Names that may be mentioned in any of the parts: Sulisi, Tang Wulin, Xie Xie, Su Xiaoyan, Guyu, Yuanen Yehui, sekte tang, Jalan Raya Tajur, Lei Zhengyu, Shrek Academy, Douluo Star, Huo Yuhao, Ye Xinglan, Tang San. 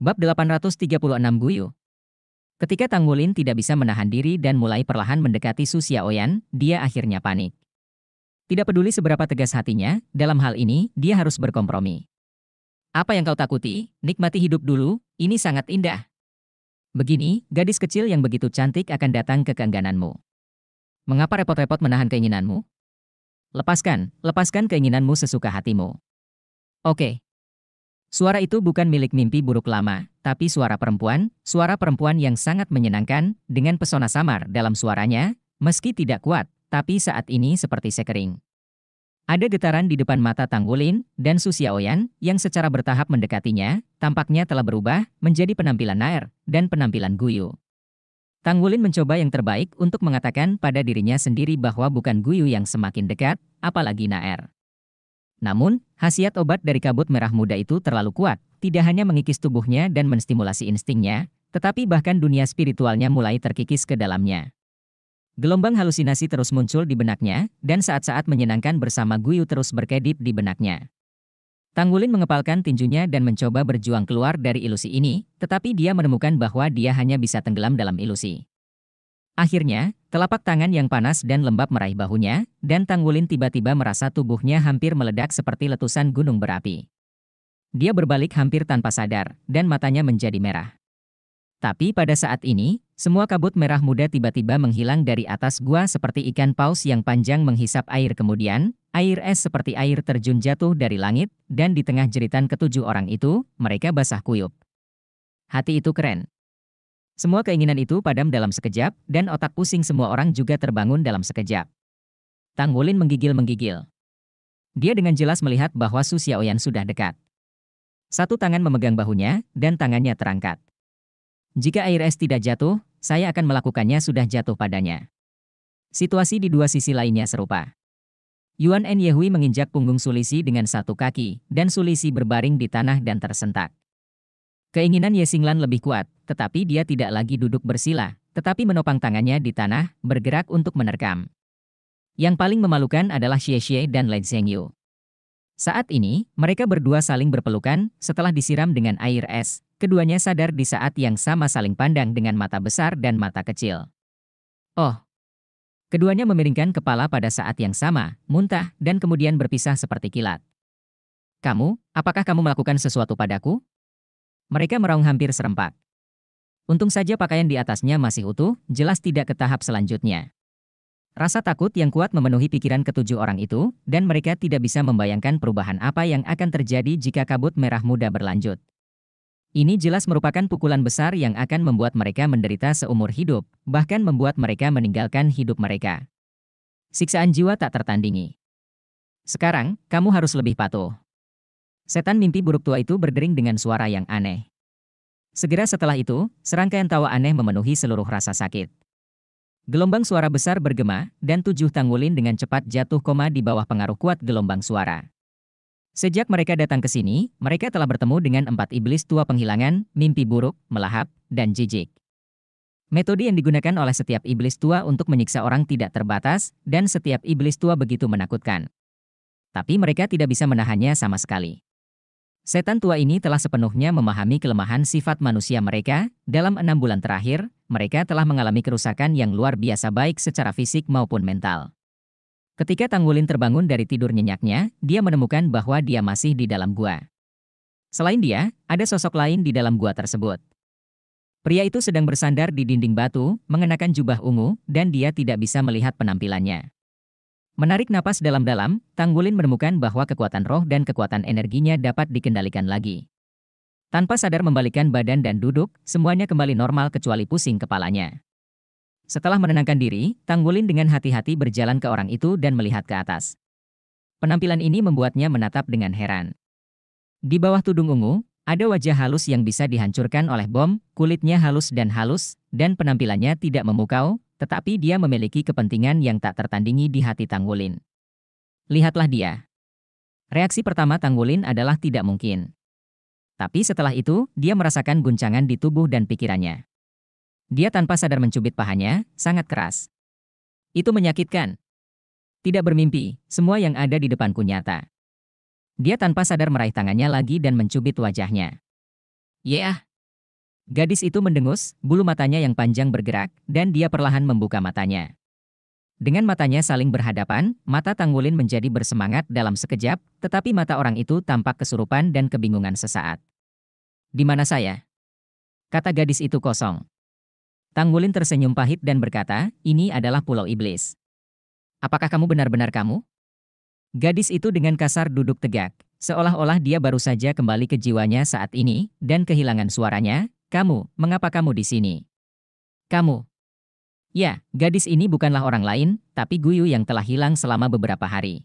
Bab 836 Guyu. Ketika Tang Wulin tidak bisa menahan diri dan mulai perlahan mendekati Su Xiaoyan, dia akhirnya panik. Tidak peduli seberapa tegas hatinya, dalam hal ini, dia harus berkompromi. Apa yang kau takuti? Nikmati hidup dulu, ini sangat indah. Begini, gadis kecil yang begitu cantik akan datang ke keenggananmu. Mengapa repot-repot menahan keinginanmu? Lepaskan keinginanmu sesuka hatimu. Oke. Suara itu bukan milik mimpi buruk lama, tapi suara perempuan yang sangat menyenangkan, dengan pesona samar dalam suaranya, meski tidak kuat, tapi saat ini seperti sekering. Ada getaran di depan mata Tang Wulin dan Su Xiaoyan yang secara bertahap mendekatinya, tampaknya telah berubah menjadi penampilan nair dan penampilan guyu. Tang Wulin mencoba yang terbaik untuk mengatakan pada dirinya sendiri bahwa bukan guyu yang semakin dekat, apalagi nair. Namun, khasiat obat dari kabut merah muda itu terlalu kuat, tidak hanya mengikis tubuhnya dan menstimulasi instingnya, tetapi bahkan dunia spiritualnya mulai terkikis ke dalamnya. Gelombang halusinasi terus muncul di benaknya, dan saat-saat menyenangkan bersama Guyu terus berkedip di benaknya. Tang Wulin mengepalkan tinjunya dan mencoba berjuang keluar dari ilusi ini, tetapi dia menemukan bahwa dia hanya bisa tenggelam dalam ilusi. Akhirnya, telapak tangan yang panas dan lembab meraih bahunya, dan Tang Wulin tiba-tiba merasa tubuhnya hampir meledak seperti letusan gunung berapi. Dia berbalik hampir tanpa sadar, dan matanya menjadi merah. Tapi pada saat ini, semua kabut merah muda tiba-tiba menghilang dari atas gua seperti ikan paus yang panjang menghisap air. Kemudian, air es seperti air terjun jatuh dari langit, dan di tengah jeritan ketujuh orang itu, mereka basah kuyup. Hati itu keren. Semua keinginan itu padam dalam sekejap, dan otak pusing semua orang juga terbangun dalam sekejap. Tang Wulin menggigil-menggigil. Dia dengan jelas melihat bahwa Su Xiaoyan sudah dekat. Satu tangan memegang bahunya, dan tangannya terangkat. Jika air es tidak jatuh, saya akan melakukannya. Sudah jatuh padanya. Situasi di dua sisi lainnya serupa. Yuanen Yehui menginjak punggung Sulisi dengan satu kaki, dan Sulisi berbaring di tanah dan tersentak. Keinginan Ye Xinglan lebih kuat, tetapi dia tidak lagi duduk bersila, tetapi menopang tangannya di tanah, bergerak untuk menerkam. Yang paling memalukan adalah Xie Xie dan Lei Zhengyu. Saat ini, mereka berdua saling berpelukan setelah disiram dengan air es. Keduanya sadar di saat yang sama saling pandang dengan mata besar dan mata kecil. Oh. Keduanya memiringkan kepala pada saat yang sama, muntah, dan kemudian berpisah seperti kilat. Kamu, apakah kamu melakukan sesuatu padaku? Mereka meraung hampir serempak. Untung saja pakaian di atasnya masih utuh, jelas tidak ke tahap selanjutnya. Rasa takut yang kuat memenuhi pikiran ketujuh orang itu, dan mereka tidak bisa membayangkan perubahan apa yang akan terjadi jika kabut merah muda berlanjut. Ini jelas merupakan pukulan besar yang akan membuat mereka menderita seumur hidup, bahkan membuat mereka meninggalkan hidup mereka. Siksaan jiwa tak tertandingi. Sekarang, kamu harus lebih patuh. Setan mimpi buruk tua itu berdering dengan suara yang aneh. Segera setelah itu, serangkaian tawa aneh memenuhi seluruh rasa sakit. Gelombang suara besar bergema, dan tujuh Tang Wulin dengan cepat jatuh koma di bawah pengaruh kuat gelombang suara. Sejak mereka datang ke sini, mereka telah bertemu dengan empat iblis tua penghilangan, mimpi buruk, melahap, dan jijik. Metode yang digunakan oleh setiap iblis tua untuk menyiksa orang tidak terbatas, dan setiap iblis tua begitu menakutkan. Tapi mereka tidak bisa menahannya sama sekali. Setan tua ini telah sepenuhnya memahami kelemahan sifat manusia mereka. Dalam 6 bulan terakhir, mereka telah mengalami kerusakan yang luar biasa baik secara fisik maupun mental. Ketika Tang Wulin terbangun dari tidur nyenyaknya, dia menemukan bahwa dia masih di dalam gua. Selain dia, ada sosok lain di dalam gua tersebut. Pria itu sedang bersandar di dinding batu, mengenakan jubah ungu, dan dia tidak bisa melihat penampilannya. Menarik napas dalam-dalam, Tang Wulin menemukan bahwa kekuatan roh dan kekuatan energinya dapat dikendalikan lagi. Tanpa sadar membalikkan badan dan duduk, semuanya kembali normal kecuali pusing kepalanya. Setelah menenangkan diri, Tang Wulin dengan hati-hati berjalan ke orang itu dan melihat ke atas. Penampilan ini membuatnya menatap dengan heran. Di bawah tudung ungu, ada wajah halus yang bisa dihancurkan oleh bom, kulitnya halus, dan penampilannya tidak memukau. Tetapi dia memiliki kepentingan yang tak tertandingi di hati Tang Wulin. Lihatlah dia. Reaksi pertama Tang Wulin adalah tidak mungkin. Tapi setelah itu, dia merasakan guncangan di tubuh dan pikirannya. Dia tanpa sadar mencubit pahanya, sangat keras. Itu menyakitkan. Tidak bermimpi, semua yang ada di depanku nyata. Dia tanpa sadar meraih tangannya lagi dan mencubit wajahnya. Yeah, Gadis itu mendengus, bulu matanya yang panjang bergerak, dan dia perlahan membuka matanya. Dengan matanya saling berhadapan, mata Tang Wulin menjadi bersemangat dalam sekejap, tetapi mata orang itu tampak kesurupan dan kebingungan sesaat. "Di mana saya?" kata gadis itu kosong. Tang Wulin tersenyum pahit dan berkata, "Ini adalah Pulau Iblis. Apakah kamu benar-benar kamu?" Gadis itu dengan kasar duduk tegak, seolah-olah dia baru saja kembali ke jiwanya saat ini, dan kehilangan suaranya. "Kamu, mengapa kamu di sini?" "Kamu." Ya, gadis ini bukanlah orang lain, tapi Guyu yang telah hilang selama beberapa hari.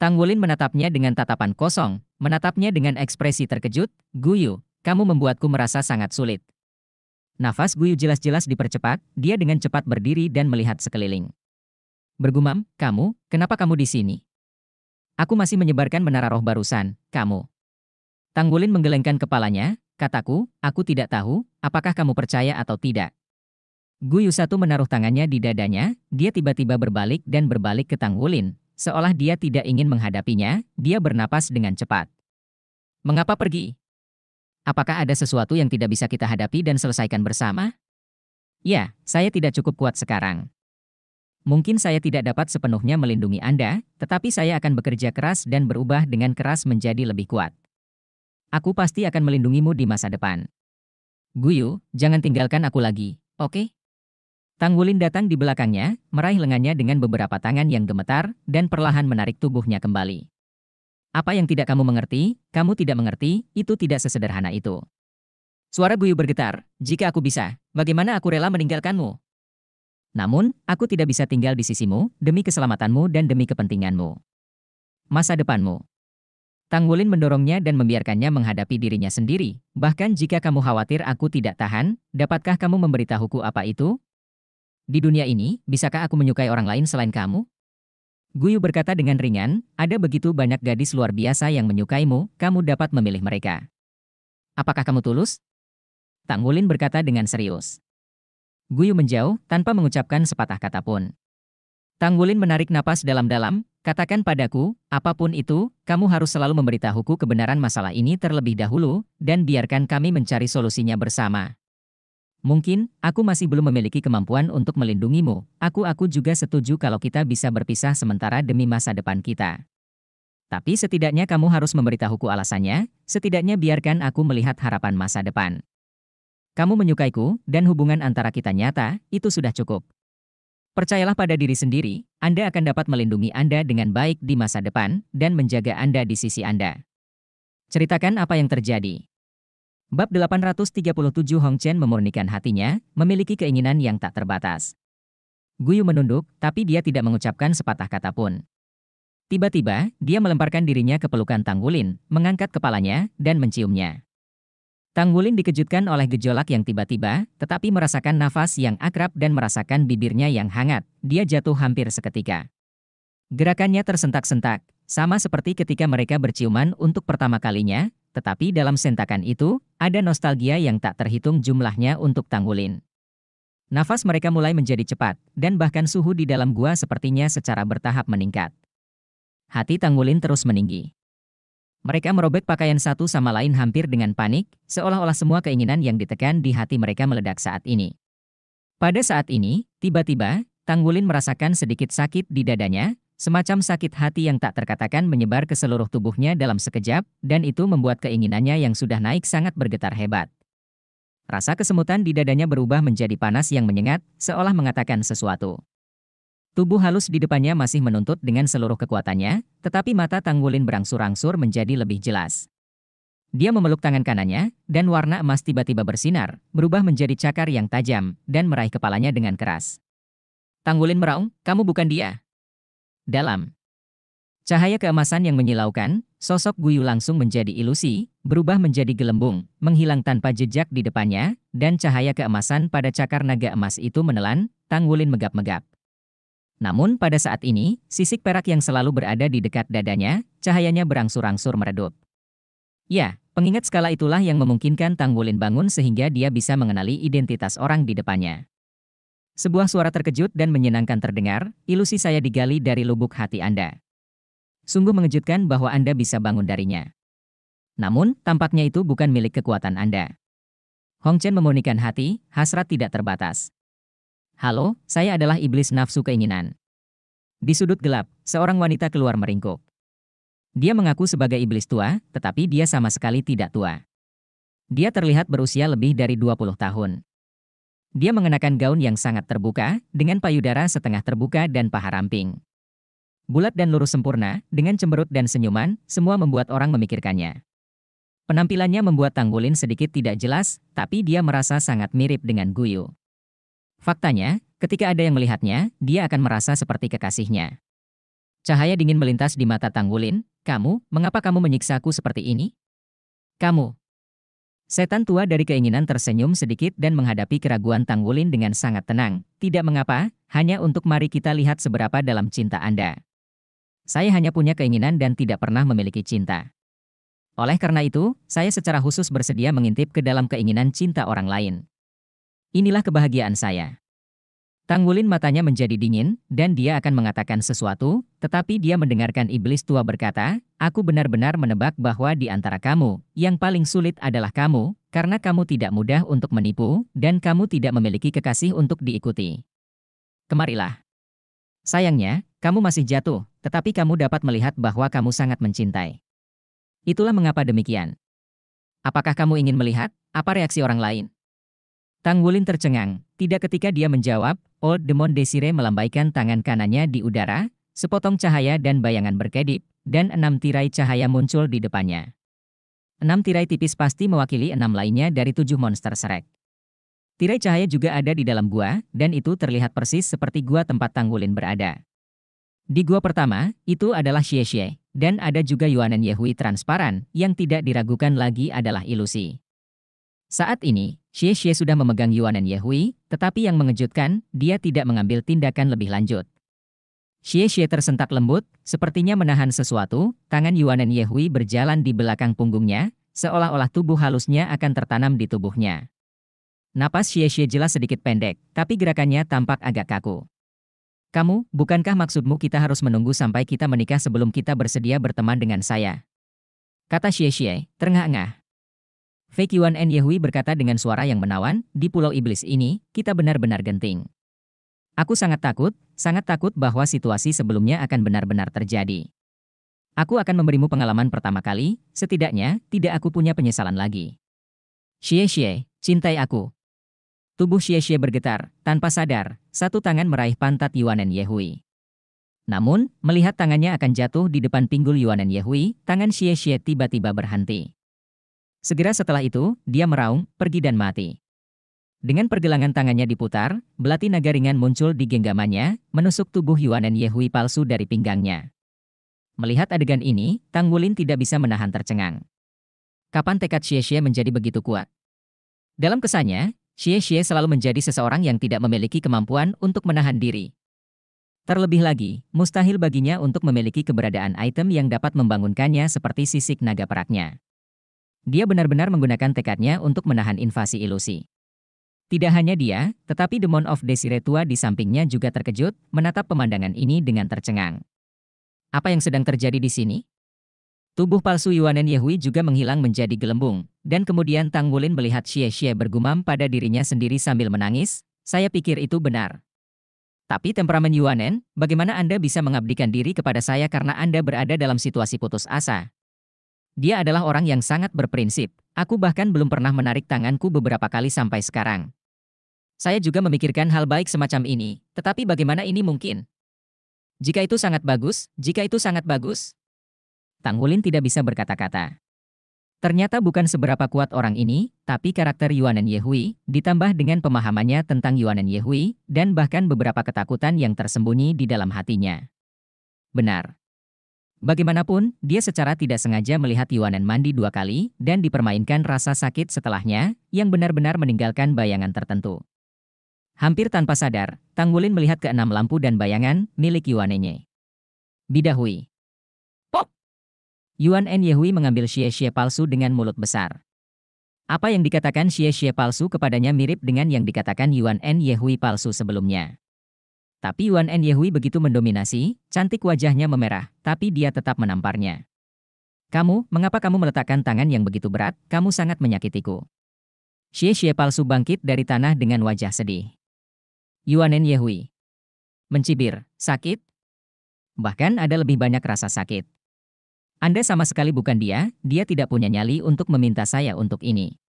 Tang Wulin menatapnya dengan tatapan kosong, menatapnya dengan ekspresi terkejut. "Guyu, kamu membuatku merasa sangat sulit." Nafas Guyu jelas-jelas dipercepat, dia dengan cepat berdiri dan melihat sekeliling. Bergumam, "Kamu, kenapa kamu di sini?" "Aku masih menyebarkan menara roh barusan, kamu." Tang Wulin menggelengkan kepalanya. "Kataku, aku tidak tahu, apakah kamu percaya atau tidak." Guyu satu menaruh tangannya di dadanya, dia tiba-tiba berbalik dan berbalik ke Tang Wulin, seolah dia tidak ingin menghadapinya, dia bernapas dengan cepat. "Mengapa pergi? Apakah ada sesuatu yang tidak bisa kita hadapi dan selesaikan bersama?" "Ya, saya tidak cukup kuat sekarang. Mungkin saya tidak dapat sepenuhnya melindungi Anda, tetapi saya akan bekerja keras dan berubah dengan keras menjadi lebih kuat. Aku pasti akan melindungimu di masa depan. Guyu, jangan tinggalkan aku lagi, oke?" Tang Wulin datang di belakangnya, meraih lengannya dengan beberapa tangan yang gemetar, dan perlahan menarik tubuhnya kembali. "Apa yang tidak kamu mengerti, kamu tidak mengerti, itu tidak sesederhana itu." Suara Guyu bergetar, "Jika aku bisa, bagaimana aku rela meninggalkanmu? Namun, aku tidak bisa tinggal di sisimu, demi keselamatanmu dan demi kepentinganmu. Masa depanmu." Tang Wulin mendorongnya dan membiarkannya menghadapi dirinya sendiri. "Bahkan jika kamu khawatir aku tidak tahan, dapatkah kamu memberitahuku apa itu? Di dunia ini, bisakah aku menyukai orang lain selain kamu?" Guyu berkata dengan ringan, "Ada begitu banyak gadis luar biasa yang menyukaimu, kamu dapat memilih mereka. Apakah kamu tulus?" Tang Wulin berkata dengan serius. Guyu menjauh, tanpa mengucapkan sepatah kata pun. Tang Wulin menarik napas dalam-dalam. "Katakan padaku, apapun itu, kamu harus selalu memberitahuku kebenaran masalah ini terlebih dahulu, dan biarkan kami mencari solusinya bersama. Mungkin, aku masih belum memiliki kemampuan untuk melindungimu. Aku juga setuju kalau kita bisa berpisah sementara demi masa depan kita. Tapi setidaknya kamu harus memberitahuku alasannya, setidaknya biarkan aku melihat harapan masa depan. Kamu menyukaiku, dan hubungan antara kita nyata, itu sudah cukup. Percayalah pada diri sendiri, Anda akan dapat melindungi Anda dengan baik di masa depan, dan menjaga Anda di sisi Anda. Ceritakan apa yang terjadi." Bab 837 Hong Chen memurnikan hatinya, memiliki keinginan yang tak terbatas. Guyu menunduk, tapi dia tidak mengucapkan sepatah kata pun. Tiba-tiba, dia melemparkan dirinya ke pelukan Tang Wulin, mengangkat kepalanya, dan menciumnya. Tang Wulin dikejutkan oleh gejolak yang tiba-tiba, tetapi merasakan nafas yang akrab dan merasakan bibirnya yang hangat. Dia jatuh hampir seketika. Gerakannya tersentak-sentak, sama seperti ketika mereka berciuman untuk pertama kalinya, tetapi dalam sentakan itu, ada nostalgia yang tak terhitung jumlahnya untuk Tang Wulin. Nafas mereka mulai menjadi cepat, dan bahkan suhu di dalam gua sepertinya secara bertahap meningkat. Hati Tang Wulin terus meninggi. Mereka merobek pakaian satu sama lain hampir dengan panik, seolah-olah semua keinginan yang ditekan di hati mereka meledak saat ini. Pada saat ini, tiba-tiba, Tang Wulin merasakan sedikit sakit di dadanya, semacam sakit hati yang tak terkatakan menyebar ke seluruh tubuhnya dalam sekejap, dan itu membuat keinginannya yang sudah naik sangat bergetar hebat. Rasa kesemutan di dadanya berubah menjadi panas yang menyengat, seolah mengatakan sesuatu. Tubuh halus di depannya masih menuntut dengan seluruh kekuatannya, tetapi mata Tang Wulin berangsur-angsur menjadi lebih jelas. Dia memeluk tangan kanannya, dan warna emas tiba-tiba bersinar, berubah menjadi cakar yang tajam, dan meraih kepalanya dengan keras. Tang Wulin meraung, "Kamu bukan dia." Dalam cahaya keemasan yang menyilaukan, sosok Guyu langsung menjadi ilusi, berubah menjadi gelembung, menghilang tanpa jejak di depannya, dan cahaya keemasan pada cakar naga emas itu menelan. Tang Wulin megap-megap. Namun pada saat ini, sisik perak yang selalu berada di dekat dadanya, cahayanya berangsur-angsur meredup. Ya, pengingat skala itulah yang memungkinkan Tang Wulin bangun sehingga dia bisa mengenali identitas orang di depannya. Sebuah suara terkejut dan menyenangkan terdengar, "Ilusi saya digali dari lubuk hati Anda. Sungguh mengejutkan bahwa Anda bisa bangun darinya. Namun, tampaknya itu bukan milik kekuatan Anda. Hong Chen memurnikan hati, hasrat tidak terbatas. Halo, saya adalah iblis nafsu keinginan. Di sudut gelap, seorang wanita keluar meringkuk. Dia mengaku sebagai iblis tua, tetapi dia sama sekali tidak tua. Dia terlihat berusia lebih dari 20 tahun. Dia mengenakan gaun yang sangat terbuka, dengan payudara setengah terbuka dan paha ramping. Bulat dan lurus sempurna, dengan cemberut dan senyuman, semua membuat orang memikirkannya. Penampilannya membuat Tang Wulin sedikit tidak jelas, tapi dia merasa sangat mirip dengan Guyu. Faktanya, ketika ada yang melihatnya, dia akan merasa seperti kekasihnya. Cahaya dingin melintas di mata Tang Wulin. Kamu, mengapa kamu menyiksaku seperti ini? Kamu. Setan tua dari keinginan tersenyum sedikit dan menghadapi keraguan Tang Wulin dengan sangat tenang. Tidak mengapa, hanya untuk mari kita lihat seberapa dalam cinta Anda. Saya hanya punya keinginan dan tidak pernah memiliki cinta. Oleh karena itu, saya secara khusus bersedia mengintip ke dalam keinginan cinta orang lain. Inilah kebahagiaan saya. Tang Wulin matanya menjadi dingin, dan dia akan mengatakan sesuatu, tetapi dia mendengarkan iblis tua berkata, aku benar-benar menebak bahwa di antara kamu, yang paling sulit adalah kamu, karena kamu tidak mudah untuk menipu, dan kamu tidak memiliki kekasih untuk diikuti. Kemarilah. Sayangnya, kamu masih jatuh, tetapi kamu dapat melihat bahwa kamu sangat mencintai. Itulah mengapa demikian. Apakah kamu ingin melihat, apa reaksi orang lain? Tang Wulin tercengang, tidak ketika dia menjawab, Old Demon Desire melambaikan tangan kanannya di udara, sepotong cahaya dan bayangan berkedip, dan 6 tirai cahaya muncul di depannya. 6 tirai tipis pasti mewakili 6 lainnya dari 7 monster Shrek. Tirai cahaya juga ada di dalam gua, dan itu terlihat persis seperti gua tempat Tang Wulin berada. Di gua pertama, itu adalah Xie Xie, dan ada juga Yuanen Yehui transparan, yang tidak diragukan lagi adalah ilusi. Saat ini, Xie Xie sudah memegang Yuanen Yehui, tetapi yang mengejutkan, dia tidak mengambil tindakan lebih lanjut. Xie Xie tersentak lembut, sepertinya menahan sesuatu, tangan Yuanen Yehui berjalan di belakang punggungnya, seolah-olah tubuh halusnya akan tertanam di tubuhnya. Napas Xie Xie jelas sedikit pendek, tapi gerakannya tampak agak kaku. Kamu, bukankah maksudmu kita harus menunggu sampai kita menikah sebelum kita bersedia berteman dengan saya? Kata Xie Xie, terengah-engah. Fake Yuanen Yehui berkata dengan suara yang menawan, di pulau iblis ini, kita benar-benar genting. Aku sangat takut bahwa situasi sebelumnya akan benar-benar terjadi. Aku akan memberimu pengalaman pertama kali, setidaknya, tidak aku punya penyesalan lagi. Xie Xie, cintai aku. Tubuh Xie Xie bergetar, tanpa sadar, satu tangan meraih pantat Yuanen Yehui. Namun, melihat tangannya akan jatuh di depan pinggul Yuanen Yehui, tangan Xie Xie tiba-tiba berhenti. Segera setelah itu, dia meraung, pergi dan mati. Dengan pergelangan tangannya diputar, belati naga ringan muncul di genggamannya, menusuk tubuh Yuanen Yehui palsu dari pinggangnya. Melihat adegan ini, Tang Wulin tidak bisa menahan tercengang. Kapan tekad Xie Xie menjadi begitu kuat? Dalam kesannya, Xie Xie selalu menjadi seseorang yang tidak memiliki kemampuan untuk menahan diri. Terlebih lagi, mustahil baginya untuk memiliki keberadaan item yang dapat membangunkannya seperti sisik naga peraknya. Dia benar-benar menggunakan tekadnya untuk menahan invasi ilusi. Tidak hanya dia, tetapi Demon of Desire tua di sampingnya juga terkejut, menatap pemandangan ini dengan tercengang. Apa yang sedang terjadi di sini? Tubuh palsu Yuanen Yehui juga menghilang menjadi gelembung, dan kemudian Tang Wulin melihat Xie Xie bergumam pada dirinya sendiri sambil menangis, saya pikir itu benar. Tapi temperamen Yuanen, bagaimana Anda bisa mengabdikan diri kepada saya karena Anda berada dalam situasi putus asa? Dia adalah orang yang sangat berprinsip. Aku bahkan belum pernah menarik tanganku beberapa kali sampai sekarang. Saya juga memikirkan hal baik semacam ini, tetapi bagaimana ini mungkin? Jika itu sangat bagus, jika itu sangat bagus. Tang Wulin tidak bisa berkata-kata. Ternyata bukan seberapa kuat orang ini, tapi karakter Yuanen Yehui, ditambah dengan pemahamannya tentang Yuanen Yehui, dan bahkan beberapa ketakutan yang tersembunyi di dalam hatinya. Benar. Bagaimanapun, dia secara tidak sengaja melihat Yuanen mandi 2 kali, dan dipermainkan rasa sakit setelahnya, yang benar-benar meninggalkan bayangan tertentu. Hampir tanpa sadar, Tang Wulin melihat ke-6 lampu dan bayangan milik Yuanenye. Bidahui. Pop! Yuanen Yehui mengambil Xie Xie palsu dengan mulut besar. Apa yang dikatakan Xie Xie palsu kepadanya mirip dengan yang dikatakan Yuanen Yehui palsu sebelumnya. Tapi Yuanen Yehui begitu mendominasi, cantik wajahnya memerah, tapi dia tetap menamparnya. Kamu, mengapa kamu meletakkan tangan yang begitu berat, kamu sangat menyakitiku. Xie Xie palsu bangkit dari tanah dengan wajah sedih. Yuanen Yehui mencibir, sakit? Bahkan ada lebih banyak rasa sakit. Anda sama sekali bukan dia, dia tidak punya nyali untuk meminta saya untuk ini.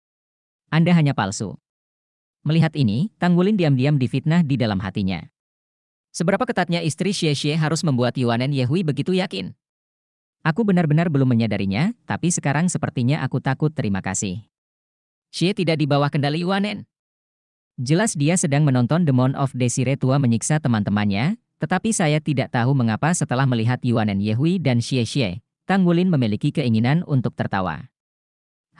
Anda hanya palsu. Melihat ini, Tang Wulin diam-diam difitnah di dalam hatinya. Seberapa ketatnya istri Xie Xie harus membuat Yuanen Yehui begitu yakin? Aku benar-benar belum menyadarinya, tapi sekarang sepertinya aku takut terima kasih. Xie tidak di bawah kendali Yuanen. Jelas dia sedang menonton Demon of Desire tua menyiksa teman-temannya, tetapi saya tidak tahu mengapa setelah melihat Yuanen Yehui dan Xie Xie, Tang Wulin memiliki keinginan untuk tertawa.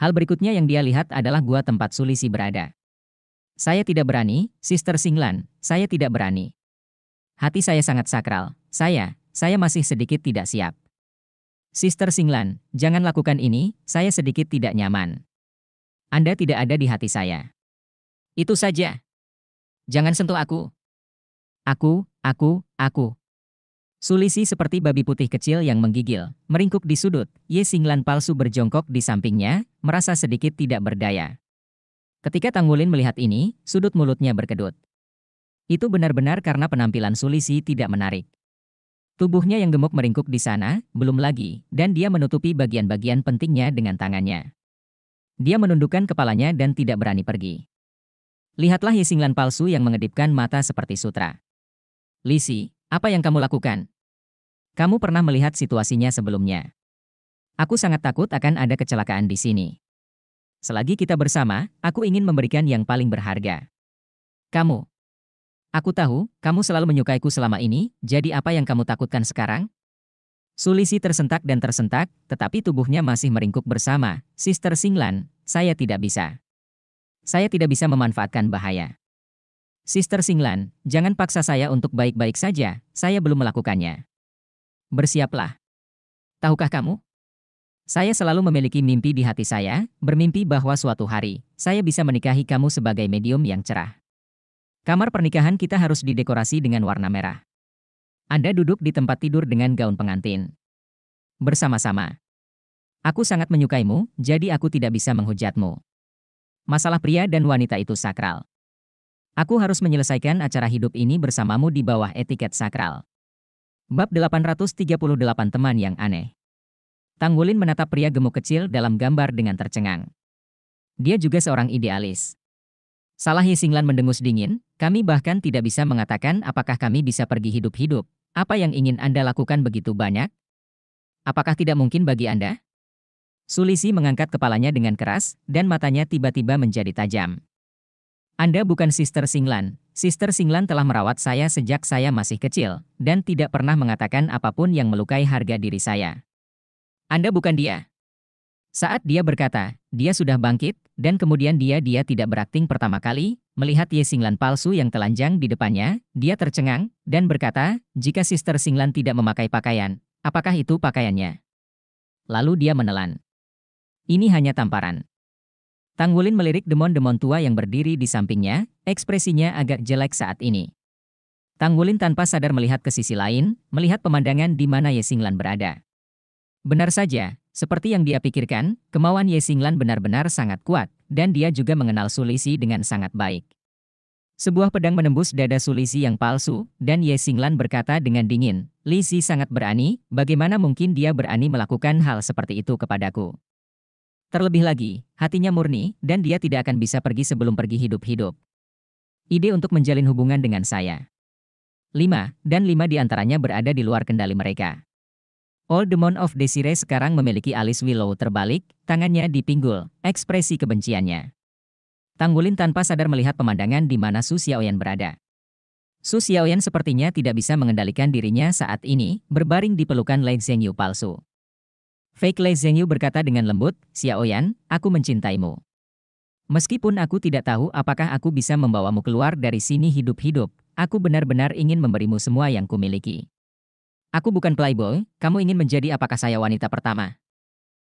Hal berikutnya yang dia lihat adalah gua tempat Sulisi berada. Saya tidak berani, Sister Xinglan, saya tidak berani. Hati saya sangat sakral, saya masih sedikit tidak siap. Sister Xinglan, jangan lakukan ini, saya sedikit tidak nyaman. Anda tidak ada di hati saya. Itu saja. Jangan sentuh aku. Aku. Sulisi seperti babi putih kecil yang menggigil, meringkuk di sudut, Ye Xinglan palsu berjongkok di sampingnya, merasa sedikit tidak berdaya. Ketika Tang Wulin melihat ini, sudut mulutnya berkedut. Itu benar-benar karena penampilan Sulisi tidak menarik. Tubuhnya yang gemuk meringkuk di sana, belum lagi, dan dia menutupi bagian-bagian pentingnya dengan tangannya. Dia menundukkan kepalanya dan tidak berani pergi. Lihatlah Ye Xinglan palsu yang mengedipkan mata seperti sutra. Lisi, apa yang kamu lakukan? Kamu pernah melihat situasinya sebelumnya. Aku sangat takut akan ada kecelakaan di sini. Selagi kita bersama, aku ingin memberikan yang paling berharga. Kamu. Aku tahu, kamu selalu menyukaiku selama ini, jadi apa yang kamu takutkan sekarang? Sulisi tersentak dan tersentak, tetapi tubuhnya masih meringkuk bersama. Sister Xinglan, saya tidak bisa. Saya tidak bisa memanfaatkan bahaya. Sister Xinglan, jangan paksa saya untuk baik-baik saja, saya belum melakukannya. Bersiaplah. Tahukah kamu? Saya selalu memiliki mimpi di hati saya, bermimpi bahwa suatu hari, saya bisa menikahi kamu sebagai medium yang cerah. Kamar pernikahan kita harus didekorasi dengan warna merah. Anda duduk di tempat tidur dengan gaun pengantin. Bersama-sama. Aku sangat menyukaimu, jadi aku tidak bisa menghujatmu. Masalah pria dan wanita itu sakral. Aku harus menyelesaikan acara hidup ini bersamamu di bawah etiket sakral. Bab 838 teman yang aneh. Tang Wulin menatap pria gemuk kecil dalam gambar dengan tercengang. Dia juga seorang idealis. Salah Ye Xinglan mendengus dingin, kami bahkan tidak bisa mengatakan apakah kami bisa pergi hidup-hidup. Apa yang ingin Anda lakukan begitu banyak? Apakah tidak mungkin bagi Anda? Sulisi mengangkat kepalanya dengan keras, dan matanya tiba-tiba menjadi tajam. Anda bukan Sister Xinglan. Sister Xinglan telah merawat saya sejak saya masih kecil, dan tidak pernah mengatakan apapun yang melukai harga diri saya. Anda bukan dia. Saat dia berkata, dia sudah bangkit, dan kemudian dia tidak berakting pertama kali, melihat Ye Xinglan palsu yang telanjang di depannya, dia tercengang, dan berkata, jika Sister Xinglan tidak memakai pakaian, apakah itu pakaiannya? Lalu dia menelan. Ini hanya tamparan. Tang Wulin melirik demon-demon tua yang berdiri di sampingnya, ekspresinya agak jelek saat ini. Tang Wulin tanpa sadar melihat ke sisi lain, melihat pemandangan di mana Ye Xinglan berada. Benar saja. Seperti yang dia pikirkan, kemauan Ye Xinglan benar-benar sangat kuat, dan dia juga mengenal Sulisi dengan sangat baik. Sebuah pedang menembus dada Sulisi yang palsu, dan Ye Xinglan berkata dengan dingin, Lisi sangat berani, bagaimana mungkin dia berani melakukan hal seperti itu kepadaku? Terlebih lagi, hatinya murni, dan dia tidak akan bisa pergi sebelum pergi hidup-hidup. Ide untuk menjalin hubungan dengan saya. 5 di antaranya berada di luar kendali mereka. Old Demon of Desire sekarang memiliki alis willow terbalik, tangannya dipinggul, ekspresi kebenciannya. Tang Wulin tanpa sadar melihat pemandangan di mana Su Xiaoyan berada. Su Xiaoyan sepertinya tidak bisa mengendalikan dirinya saat ini, berbaring di pelukan Lei Zhengyu palsu. Fake Lei Zhengyu berkata dengan lembut, Xiaoyan, aku mencintaimu. Meskipun aku tidak tahu apakah aku bisa membawamu keluar dari sini hidup-hidup, aku benar-benar ingin memberimu semua yang kumiliki. Aku bukan playboy, kamu ingin menjadi apakah saya wanita pertama?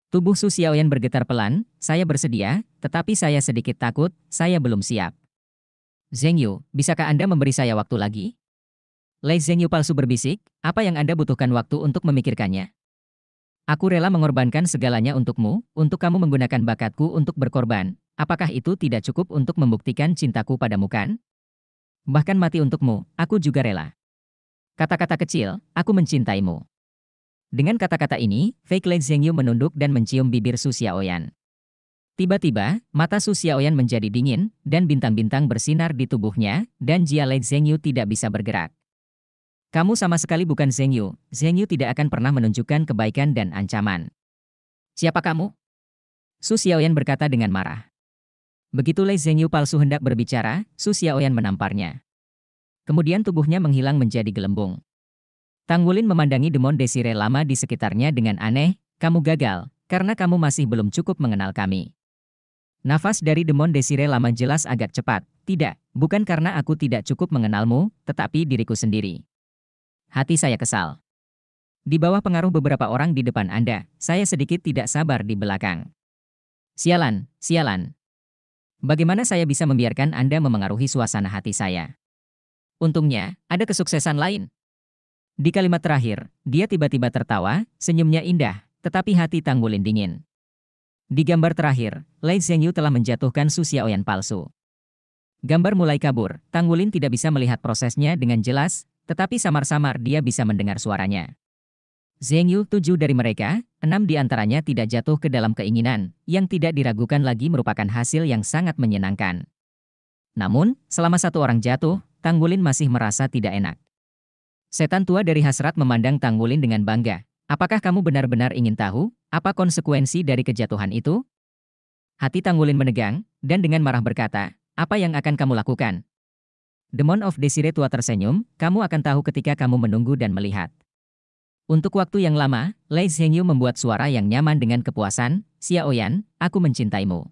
Tubuh Su Xiaoyan bergetar pelan, saya bersedia, tetapi saya sedikit takut, saya belum siap. Zhengyu, bisakah Anda memberi saya waktu lagi? Lei Zhengyu palsu berbisik, apa yang Anda butuhkan waktu untuk memikirkannya? Aku rela mengorbankan segalanya untukmu, untuk kamu menggunakan bakatku untuk berkorban, Apakah itu tidak cukup untuk membuktikan cintaku padamu kan? Bahkan mati untukmu, aku juga rela. Kata-kata kecil, aku mencintaimu. Dengan kata-kata ini, fake Lei Zhengyu menunduk dan mencium bibir Su Xiaoyan. Tiba-tiba, mata Su Xiaoyan menjadi dingin, dan bintang-bintang bersinar di tubuhnya, dan jia Lei Zhengyu tidak bisa bergerak. Kamu sama sekali bukan Zhengyu, Zhengyu tidak akan pernah menunjukkan kebaikan dan ancaman. Siapa kamu? Su Xiaoyan berkata dengan marah. Begitu Lei Zhengyu palsu hendak berbicara, Su Xiaoyan menamparnya. Kemudian tubuhnya menghilang menjadi gelembung. Tang Wulin memandangi demon desire lama di sekitarnya dengan aneh, kamu gagal, karena kamu masih belum cukup mengenal kami. Nafas dari demon desire lama jelas agak cepat. Tidak, bukan karena aku tidak cukup mengenalmu, tetapi diriku sendiri. Hati saya kesal. Di bawah pengaruh beberapa orang di depan Anda, saya sedikit tidak sabar di belakang. Sialan, sialan. Bagaimana saya bisa membiarkan Anda memengaruhi suasana hati saya? Untungnya, ada kesuksesan lain. Di kalimat terakhir, dia tiba-tiba tertawa, senyumnya indah, tetapi hati Tang Wulin dingin. Di gambar terakhir, Lei Zhengyu telah menjatuhkan Su Xiaoyan palsu. Gambar mulai kabur, Tang Wulin tidak bisa melihat prosesnya dengan jelas, tetapi samar-samar dia bisa mendengar suaranya. Zhengyu, 7 dari mereka, 6 di antaranya tidak jatuh ke dalam keinginan, yang tidak diragukan lagi merupakan hasil yang sangat menyenangkan. Namun, selama satu orang jatuh, Tang Wulin masih merasa tidak enak. Setan tua dari hasrat memandang Tang Wulin dengan bangga. Apakah kamu benar-benar ingin tahu apa konsekuensi dari kejatuhan itu? Hati Tang Wulin menegang, dan dengan marah berkata, apa yang akan kamu lakukan? Demon of Desire tua tersenyum, kamu akan tahu ketika kamu menunggu dan melihat. Untuk waktu yang lama, Lei Zhengyu membuat suara yang nyaman dengan kepuasan, Xiaoyan, aku mencintaimu.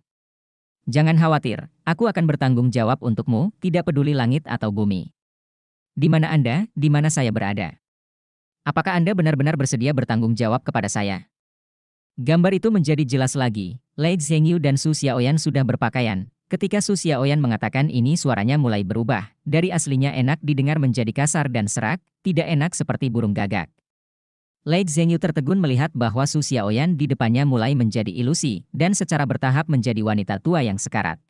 Jangan khawatir, aku akan bertanggung jawab untukmu, tidak peduli langit atau bumi. Di mana Anda, di mana saya berada. Apakah Anda benar-benar bersedia bertanggung jawab kepada saya? Gambar itu menjadi jelas lagi. Lei Zhengyu dan Su Xiaoyan sudah berpakaian. Ketika Su Xiaoyan mengatakan ini suaranya mulai berubah. Dari aslinya enak didengar menjadi kasar dan serak, tidak enak seperti burung gagak. Lei Zhengyu tertegun melihat bahwa Su Xiaoyan di depannya mulai menjadi ilusi dan secara bertahap menjadi wanita tua yang sekarat.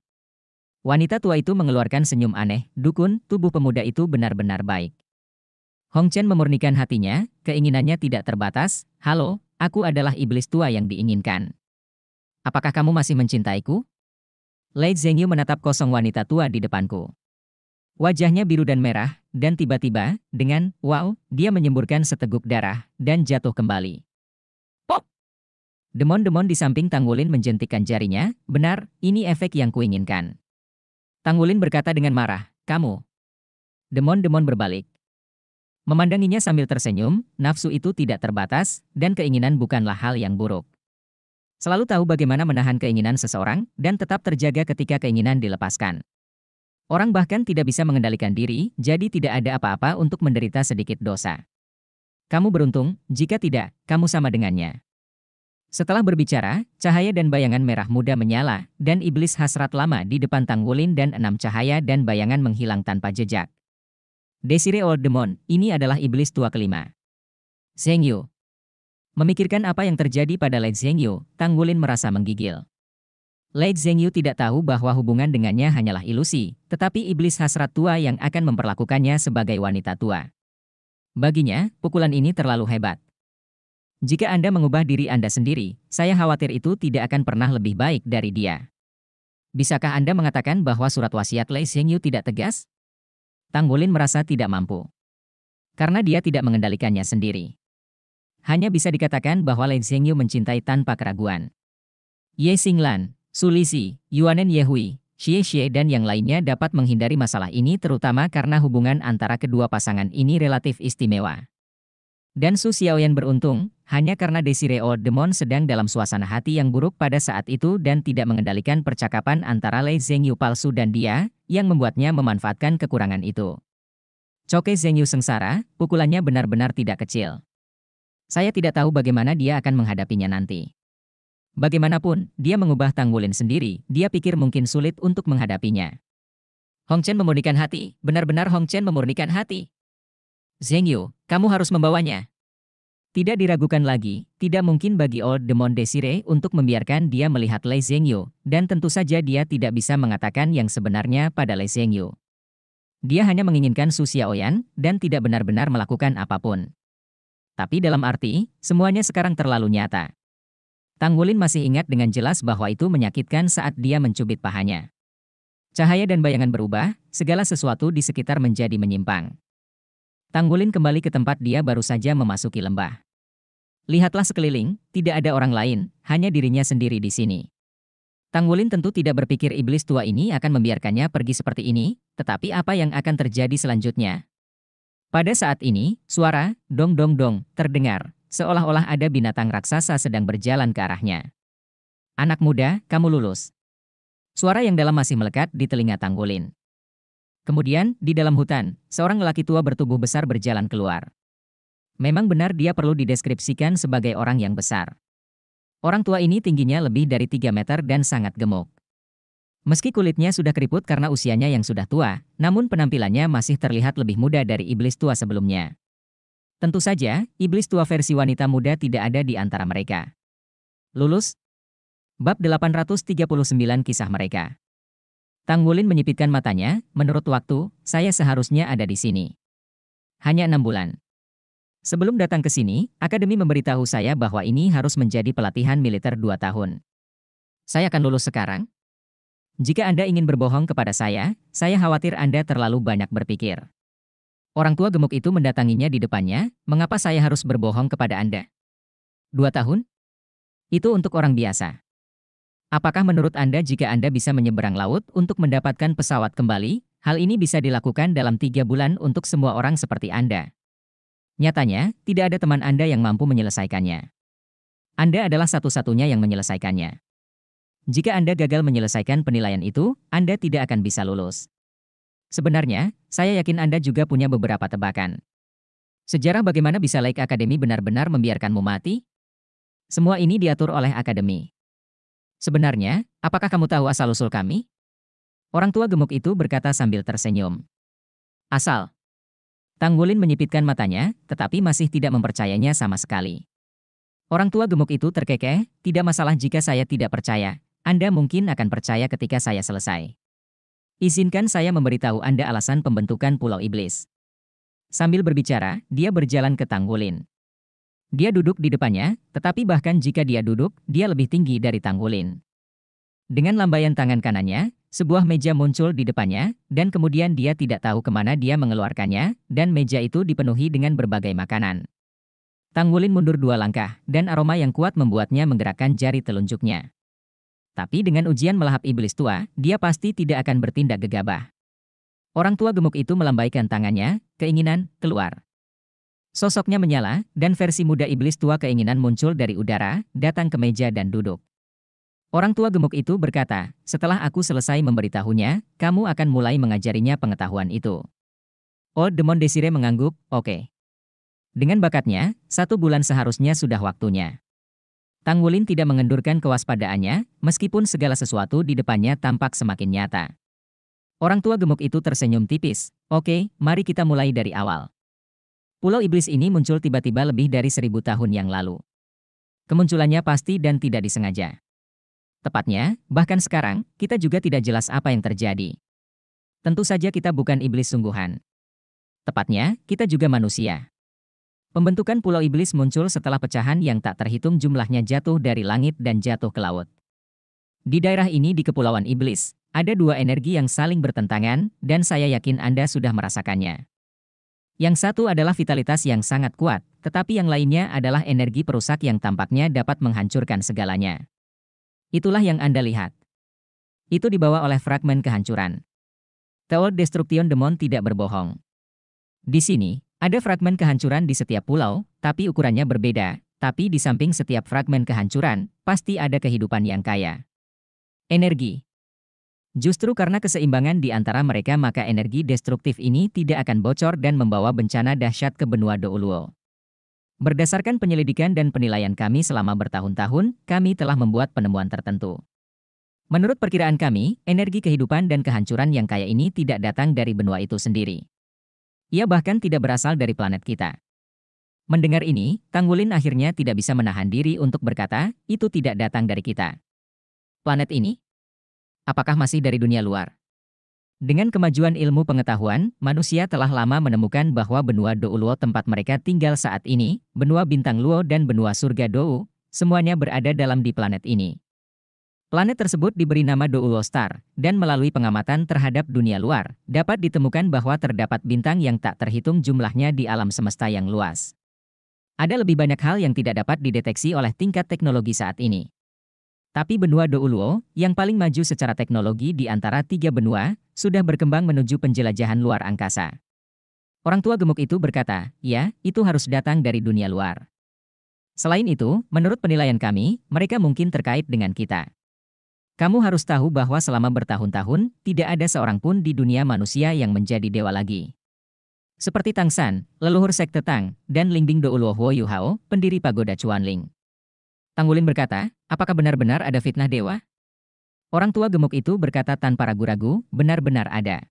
Wanita tua itu mengeluarkan senyum aneh, dukun, tubuh pemuda itu benar-benar baik. Hong Chen memurnikan hatinya, keinginannya tidak terbatas, halo, aku adalah iblis tua yang diinginkan. Apakah kamu masih mencintaiku? Lei Zhengyu menatap kosong wanita tua di depanku. Wajahnya biru dan merah, dan tiba-tiba, dengan, wow, dia menyemburkan seteguk darah, dan jatuh kembali. Pop! Demon-demon di samping Tang Wulin menjentikkan jarinya, benar, ini efek yang kuinginkan. Tang Wulin berkata dengan marah, kamu. Demon-demon berbalik. Memandanginya sambil tersenyum, nafsu itu tidak terbatas, dan keinginan bukanlah hal yang buruk. Selalu tahu bagaimana menahan keinginan seseorang, dan tetap terjaga ketika keinginan dilepaskan. Orang bahkan tidak bisa mengendalikan diri, jadi tidak ada apa-apa untuk menderita sedikit dosa. Kamu beruntung, jika tidak, kamu sama dengannya. Setelah berbicara, cahaya dan bayangan merah muda menyala, dan iblis hasrat lama di depan Tang Wulin dan 6 cahaya dan bayangan menghilang tanpa jejak. Desire Old Demon, ini adalah iblis tua kelima. Zhengyu. Memikirkan apa yang terjadi pada Lei Zhengyu, Tang Wulin merasa menggigil. Lei Zhengyu tidak tahu bahwa hubungan dengannya hanyalah ilusi, tetapi iblis hasrat tua yang akan memperlakukannya sebagai wanita tua. Baginya, pukulan ini terlalu hebat. Jika Anda mengubah diri Anda sendiri, saya khawatir itu tidak akan pernah lebih baik dari dia. Bisakah Anda mengatakan bahwa surat wasiat Lei Zhengyu tidak tegas? Tang Wulin merasa tidak mampu. Karena dia tidak mengendalikannya sendiri. Hanya bisa dikatakan bahwa Lei Zhengyu mencintai tanpa keraguan. Ye Xinglan, Sulisi, Yuanen Yehui, Xie Xie dan yang lainnya dapat menghindari masalah ini terutama karena hubungan antara kedua pasangan ini relatif istimewa. Dan Su Xiaoyan beruntung, hanya karena Desire Old Demon sedang dalam suasana hati yang buruk pada saat itu dan tidak mengendalikan percakapan antara Lei Zhengyu palsu dan dia, yang membuatnya memanfaatkan kekurangan itu. Coke Zhengyu sengsara, pukulannya benar-benar tidak kecil. Saya tidak tahu bagaimana dia akan menghadapinya nanti. Bagaimanapun, dia mengubah Tang Wulin sendiri, dia pikir mungkin sulit untuk menghadapinya. Hong Chen memurnikan hati, benar-benar Hong Chen memurnikan hati. Zhengyu, kamu harus membawanya. Tidak diragukan lagi, tidak mungkin bagi Old Demon Desire untuk membiarkan dia melihat Lei Zhengyu, dan tentu saja dia tidak bisa mengatakan yang sebenarnya pada Lei Zhengyu. Dia hanya menginginkan Su Xiaoyan, dan tidak benar-benar melakukan apapun. Tapi dalam arti, semuanya sekarang terlalu nyata. Tang Wulin masih ingat dengan jelas bahwa itu menyakitkan saat dia mencubit pahanya. Cahaya dan bayangan berubah, segala sesuatu di sekitar menjadi menyimpang. Tang Wulin kembali ke tempat dia baru saja memasuki lembah. Lihatlah sekeliling, tidak ada orang lain, hanya dirinya sendiri di sini. Tang Wulin tentu tidak berpikir iblis tua ini akan membiarkannya pergi seperti ini, tetapi apa yang akan terjadi selanjutnya? Pada saat ini, suara dong-dong-dong terdengar, seolah-olah ada binatang raksasa sedang berjalan ke arahnya. Anak muda, kamu lulus. Suara yang dalam masih melekat di telinga Tang Wulin. Kemudian, di dalam hutan, seorang lelaki tua bertubuh besar berjalan keluar. Memang benar dia perlu dideskripsikan sebagai orang yang besar. Orang tua ini tingginya lebih dari 3 meter dan sangat gemuk. Meski kulitnya sudah keriput karena usianya yang sudah tua, namun penampilannya masih terlihat lebih muda dari iblis tua sebelumnya. Tentu saja, iblis tua versi wanita muda tidak ada di antara mereka. Lulus? Bab 839 kisah mereka. Tang Wulin menyipitkan matanya, menurut waktu, saya seharusnya ada di sini. Hanya 6 bulan. Sebelum datang ke sini, akademi memberitahu saya bahwa ini harus menjadi pelatihan militer 2 tahun. Saya akan lulus sekarang? Jika Anda ingin berbohong kepada saya khawatir Anda terlalu banyak berpikir. Orang tua gemuk itu mendatanginya di depannya, mengapa saya harus berbohong kepada Anda? 2 tahun? Itu untuk orang biasa. Apakah menurut Anda jika Anda bisa menyeberang laut untuk mendapatkan pesawat kembali, hal ini bisa dilakukan dalam 3 bulan untuk semua orang seperti Anda? Nyatanya, tidak ada teman Anda yang mampu menyelesaikannya. Anda adalah satu-satunya yang menyelesaikannya. Jika Anda gagal menyelesaikan penilaian itu, Anda tidak akan bisa lulus. Sebenarnya, saya yakin Anda juga punya beberapa tebakan. Sejarah bagaimana bisa Lei Academy benar-benar membiarkanmu mati? Semua ini diatur oleh akademi. Sebenarnya, apakah kamu tahu asal-usul kami? Orang tua gemuk itu berkata sambil tersenyum. Asal. Tang Wulin menyipitkan matanya, tetapi masih tidak mempercayainya sama sekali. Orang tua gemuk itu terkekeh, tidak masalah jika saya tidak percaya. Anda mungkin akan percaya ketika saya selesai. Izinkan saya memberitahu Anda alasan pembentukan Pulau Iblis. Sambil berbicara, dia berjalan ke Tang Wulin. Dia duduk di depannya, tetapi bahkan jika dia duduk, dia lebih tinggi dari Tang Wulin. Dengan lambaian tangan kanannya, sebuah meja muncul di depannya, dan kemudian dia tidak tahu kemana dia mengeluarkannya, dan meja itu dipenuhi dengan berbagai makanan. Tang Wulin mundur 2 langkah, dan aroma yang kuat membuatnya menggerakkan jari telunjuknya. Tapi dengan ujian melahap iblis tua, dia pasti tidak akan bertindak gegabah. Orang tua gemuk itu melambaikan tangannya, keinginan keluar. Sosoknya menyala, dan versi muda iblis tua keinginan muncul dari udara, datang ke meja dan duduk. Orang tua gemuk itu berkata, setelah aku selesai memberitahunya, kamu akan mulai mengajarinya pengetahuan itu. Old Demon Desire mengangguk, oke. Dengan bakatnya, 1 bulan seharusnya sudah waktunya. Tang Wulin tidak mengendurkan kewaspadaannya, meskipun segala sesuatu di depannya tampak semakin nyata. Orang tua gemuk itu tersenyum tipis, oke, mari kita mulai dari awal. Pulau Iblis ini muncul tiba-tiba lebih dari 1000 tahun yang lalu. Kemunculannya pasti dan tidak disengaja. Tepatnya, bahkan sekarang, kita juga tidak jelas apa yang terjadi. Tentu saja kita bukan iblis sungguhan. Tepatnya, kita juga manusia. Pembentukan Pulau Iblis muncul setelah pecahan yang tak terhitung jumlahnya jatuh dari langit dan jatuh ke laut. Di daerah ini di Kepulauan Iblis, ada 2 energi yang saling bertentangan, dan saya yakin Anda sudah merasakannya. Yang satu adalah vitalitas yang sangat kuat, tetapi yang lainnya adalah energi perusak yang tampaknya dapat menghancurkan segalanya. Itulah yang Anda lihat. Itu dibawa oleh fragmen kehancuran. Theod Destruction Demon tidak berbohong. Di sini, ada fragmen kehancuran di setiap pulau, tapi ukurannya berbeda. Tapi di samping setiap fragmen kehancuran, pasti ada kehidupan yang kaya. Energi. Justru karena keseimbangan di antara mereka maka energi destruktif ini tidak akan bocor dan membawa bencana dahsyat ke benua Douluo. Berdasarkan penyelidikan dan penilaian kami selama bertahun-tahun, kami telah membuat penemuan tertentu. Menurut perkiraan kami, energi kehidupan dan kehancuran yang kaya ini tidak datang dari benua itu sendiri. Ia bahkan tidak berasal dari planet kita. Mendengar ini, Tang Wulin akhirnya tidak bisa menahan diri untuk berkata, itu tidak datang dari kita. Planet ini? Apakah masih dari dunia luar? Dengan kemajuan ilmu pengetahuan, manusia telah lama menemukan bahwa benua Douluo tempat mereka tinggal saat ini, benua Bintang Luo dan benua Surga Dou, semuanya berada dalam di planet ini. Planet tersebut diberi nama Douluo Star, dan melalui pengamatan terhadap dunia luar, dapat ditemukan bahwa terdapat bintang yang tak terhitung jumlahnya di alam semesta yang luas. Ada lebih banyak hal yang tidak dapat dideteksi oleh tingkat teknologi saat ini. Tapi benua Douluo, yang paling maju secara teknologi di antara tiga benua, sudah berkembang menuju penjelajahan luar angkasa. Orang tua gemuk itu berkata, ya, itu harus datang dari dunia luar. Selain itu, menurut penilaian kami, mereka mungkin terkait dengan kita. Kamu harus tahu bahwa selama bertahun-tahun, tidak ada seorang pun di dunia manusia yang menjadi dewa lagi. Seperti Tang San, leluhur sekte Tang, dan Lingbing Douluo Huo Yuhao, pendiri pagoda Chuanling. Tang Wulin berkata, apakah benar-benar ada fitnah dewa? Orang tua gemuk itu berkata tanpa ragu-ragu, benar-benar ada.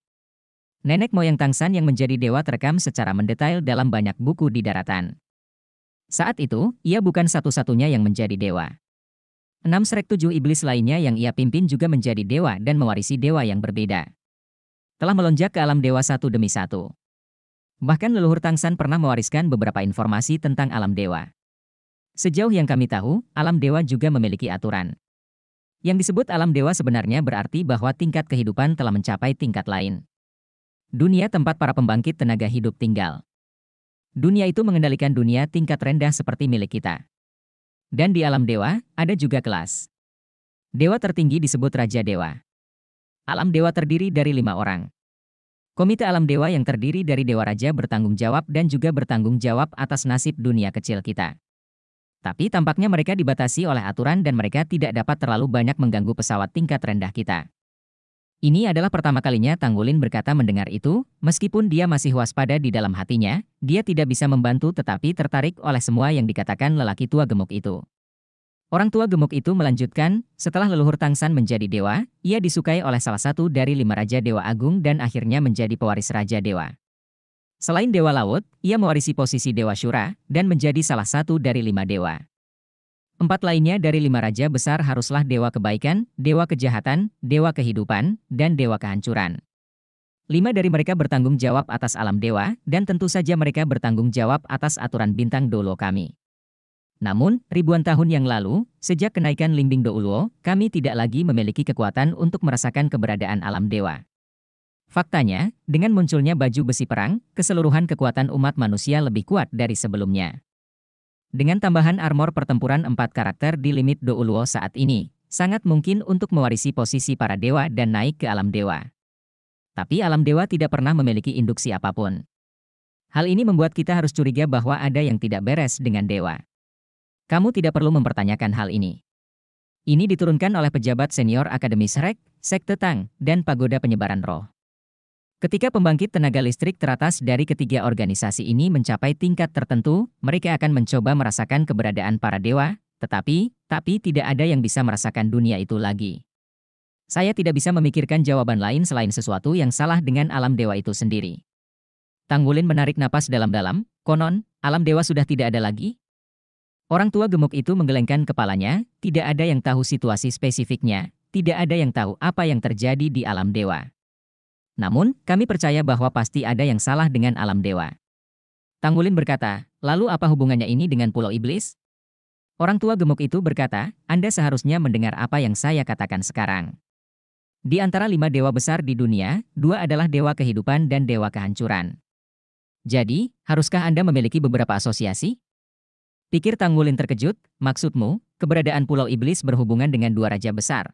Nenek moyang Tang San yang menjadi dewa terekam secara mendetail dalam banyak buku di daratan. Saat itu, ia bukan satu-satunya yang menjadi dewa. 6 Shrek 7 iblis lainnya yang ia pimpin juga menjadi dewa dan mewarisi dewa yang berbeda. Telah melonjak ke alam dewa satu demi satu. Bahkan leluhur Tang San pernah mewariskan beberapa informasi tentang alam dewa. Sejauh yang kami tahu, alam dewa juga memiliki aturan. Yang disebut alam dewa sebenarnya berarti bahwa tingkat kehidupan telah mencapai tingkat lain. Dunia tempat para pembangkit tenaga hidup tinggal. Dunia itu mengendalikan dunia tingkat rendah seperti milik kita. Dan di alam dewa, ada juga kelas. Dewa tertinggi disebut Raja Dewa. Alam dewa terdiri dari 5 orang. Komite alam dewa yang terdiri dari dewa raja bertanggung jawab dan juga bertanggung jawab atas nasib dunia kecil kita. Tapi tampaknya mereka dibatasi oleh aturan dan mereka tidak dapat terlalu banyak mengganggu pesawat tingkat rendah kita. Ini adalah pertama kalinya Tang Wulin berkata mendengar itu, meskipun dia masih waspada di dalam hatinya, dia tidak bisa membantu tetapi tertarik oleh semua yang dikatakan lelaki tua gemuk itu. Orang tua gemuk itu melanjutkan, setelah leluhur Tang San menjadi dewa, ia disukai oleh salah satu dari 5 raja dewa agung dan akhirnya menjadi pewaris raja dewa. Selain dewa laut, ia mewarisi posisi dewa Syura dan menjadi salah satu dari 5 dewa. 4 lainnya dari 5 raja besar haruslah dewa kebaikan, dewa kejahatan, dewa kehidupan, dan dewa kehancuran. 5 dari mereka bertanggung jawab atas alam dewa, dan tentu saja mereka bertanggung jawab atas aturan bintang Douluo kami. Namun, ribuan tahun yang lalu, sejak kenaikan Lingbing Douluo, kami tidak lagi memiliki kekuatan untuk merasakan keberadaan alam dewa. Faktanya, dengan munculnya baju besi perang, keseluruhan kekuatan umat manusia lebih kuat dari sebelumnya. Dengan tambahan armor pertempuran 4 karakter di limit Douluo saat ini, sangat mungkin untuk mewarisi posisi para dewa dan naik ke alam dewa. Tapi alam dewa tidak pernah memiliki induksi apapun. Hal ini membuat kita harus curiga bahwa ada yang tidak beres dengan dewa. Kamu tidak perlu mempertanyakan hal ini. Ini diturunkan oleh pejabat senior Akademi Shrek, Sekte Tang, dan Pagoda Penyebaran Roh. Ketika pembangkit tenaga listrik teratas dari ketiga organisasi ini mencapai tingkat tertentu, mereka akan mencoba merasakan keberadaan para dewa, tetapi tidak ada yang bisa merasakan dunia itu lagi. Saya tidak bisa memikirkan jawaban lain selain sesuatu yang salah dengan alam dewa itu sendiri. Tang Wulin menarik napas dalam-dalam, konon, alam dewa sudah tidak ada lagi? Orang tua gemuk itu menggelengkan kepalanya, tidak ada yang tahu situasi spesifiknya, tidak ada yang tahu apa yang terjadi di alam dewa. Namun, kami percaya bahwa pasti ada yang salah dengan alam dewa. Tang Wulin berkata, lalu apa hubungannya ini dengan Pulau Iblis? Orang tua gemuk itu berkata, Anda seharusnya mendengar apa yang saya katakan sekarang. Di antara 5 dewa besar di dunia, 2 adalah dewa kehidupan dan dewa kehancuran. Jadi, haruskah Anda memiliki beberapa asosiasi? Pikir Tang Wulin terkejut, maksudmu, keberadaan Pulau Iblis berhubungan dengan 2 raja besar.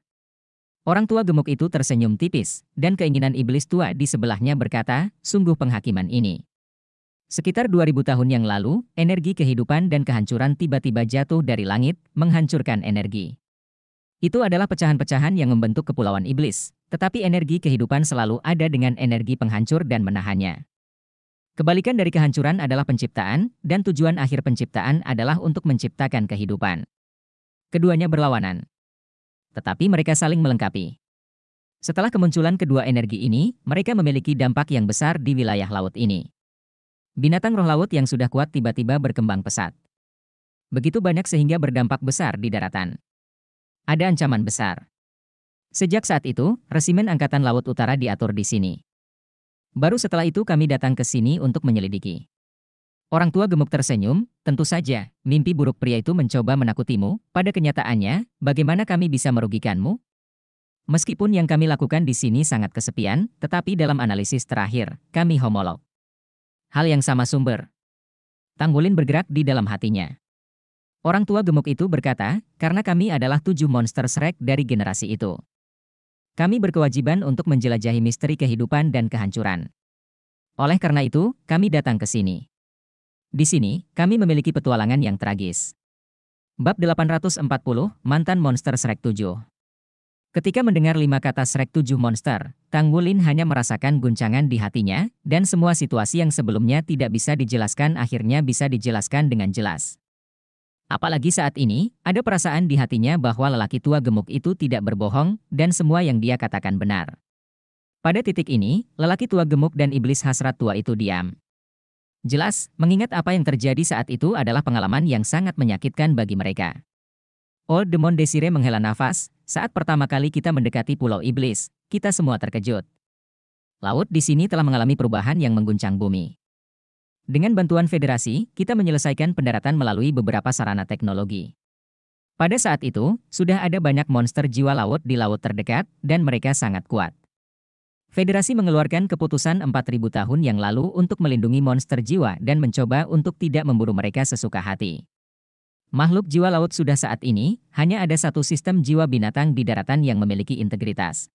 Orang tua gemuk itu tersenyum tipis, dan keinginan iblis tua di sebelahnya berkata, sungguh penghakiman ini. Sekitar 2000 tahun yang lalu, energi kehidupan dan kehancuran tiba-tiba jatuh dari langit, menghancurkan energi. Itu adalah pecahan-pecahan yang membentuk kepulauan iblis, tetapi energi kehidupan selalu ada dengan energi penghancur dan menahannya. Kebalikan dari kehancuran adalah penciptaan, dan tujuan akhir penciptaan adalah untuk menciptakan kehidupan. Keduanya berlawanan. Tetapi mereka saling melengkapi. Setelah kemunculan kedua energi ini, mereka memiliki dampak yang besar di wilayah laut ini. Binatang roh laut yang sudah kuat tiba-tiba berkembang pesat. Begitu banyak sehingga berdampak besar di daratan. Ada ancaman besar. Sejak saat itu, resimen Angkatan Laut Utara diatur di sini. Baru setelah itu kami datang ke sini untuk menyelidiki. Orang tua gemuk tersenyum, tentu saja, mimpi buruk pria itu mencoba menakutimu, pada kenyataannya, bagaimana kami bisa merugikanmu? Meskipun yang kami lakukan di sini sangat kesepian, tetapi dalam analisis terakhir, kami homolog. Hal yang sama sumber. Tang Wulin bergerak di dalam hatinya. Orang tua gemuk itu berkata, karena kami adalah 7 monster Shrek dari generasi itu. Kami berkewajiban untuk menjelajahi misteri kehidupan dan kehancuran. Oleh karena itu, kami datang ke sini. Di sini, kami memiliki petualangan yang tragis. Bab 840, Mantan Monster Shrek 7. Ketika mendengar 5 kata Shrek 7 Monster, Tang Wulin hanya merasakan guncangan di hatinya, dan semua situasi yang sebelumnya tidak bisa dijelaskan akhirnya bisa dijelaskan dengan jelas. Apalagi saat ini, ada perasaan di hatinya bahwa lelaki tua gemuk itu tidak berbohong, dan semua yang dia katakan benar. Pada titik ini, lelaki tua gemuk dan iblis hasrat tua itu diam. Jelas, mengingat apa yang terjadi saat itu adalah pengalaman yang sangat menyakitkan bagi mereka. Old Demon Desire menghela nafas. Saat pertama kali kita mendekati Pulau Iblis, kita semua terkejut. Laut di sini telah mengalami perubahan yang mengguncang bumi. Dengan bantuan federasi, kita menyelesaikan pendaratan melalui beberapa sarana teknologi. Pada saat itu, sudah ada banyak monster jiwa laut di laut terdekat, dan mereka sangat kuat. Federasi mengeluarkan keputusan 4.000 tahun yang lalu untuk melindungi monster jiwa dan mencoba untuk tidak memburu mereka sesuka hati. Makhluk jiwa laut sudah saat ini, hanya ada satu sistem jiwa binatang di daratan yang memiliki integritas.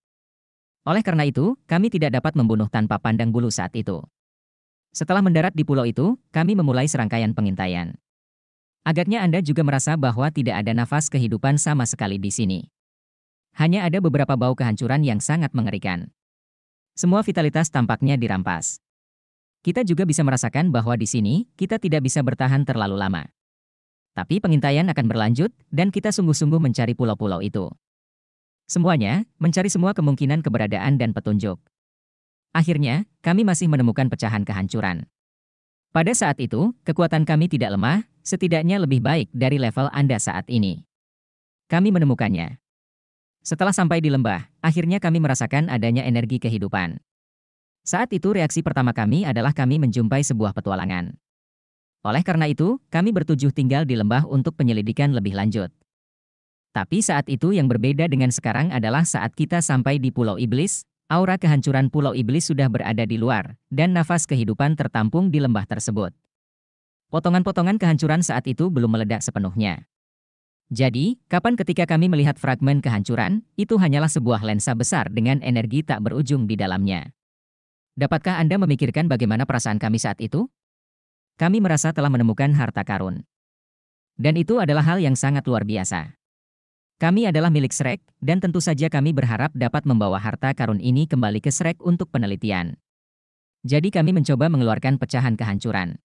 Oleh karena itu, kami tidak dapat membunuh tanpa pandang bulu saat itu. Setelah mendarat di pulau itu, kami memulai serangkaian pengintaian. Agaknya Anda juga merasa bahwa tidak ada nafas kehidupan sama sekali di sini. Hanya ada beberapa bau kehancuran yang sangat mengerikan. Semua vitalitas tampaknya dirampas. Kita juga bisa merasakan bahwa di sini, kita tidak bisa bertahan terlalu lama. Tapi pengintaian akan berlanjut, dan kita sungguh-sungguh mencari pulau-pulau itu. Semuanya, mencari semua kemungkinan keberadaan dan petunjuk. Akhirnya, kami masih menemukan pecahan kehancuran. Pada saat itu, kekuatan kami tidak lemah, setidaknya lebih baik dari level Anda saat ini. Kami menemukannya. Setelah sampai di lembah, akhirnya kami merasakan adanya energi kehidupan. Saat itu reaksi pertama kami adalah kami menjumpai sebuah petualangan. Oleh karena itu, kami bertujuh tinggal di lembah untuk penyelidikan lebih lanjut. Tapi saat itu yang berbeda dengan sekarang adalah saat kita sampai di Pulau Iblis, aura kehancuran Pulau Iblis sudah berada di luar, dan nafas kehidupan tertampung di lembah tersebut. Potongan-potongan kehancuran saat itu belum meledak sepenuhnya. Jadi, kapan ketika kami melihat fragmen kehancuran, itu hanyalah sebuah lensa besar dengan energi tak berujung di dalamnya. Dapatkah Anda memikirkan bagaimana perasaan kami saat itu? Kami merasa telah menemukan harta karun. Dan itu adalah hal yang sangat luar biasa. Kami adalah milik Shrek, dan tentu saja kami berharap dapat membawa harta karun ini kembali ke Shrek untuk penelitian. Jadi kami mencoba mengeluarkan pecahan kehancuran.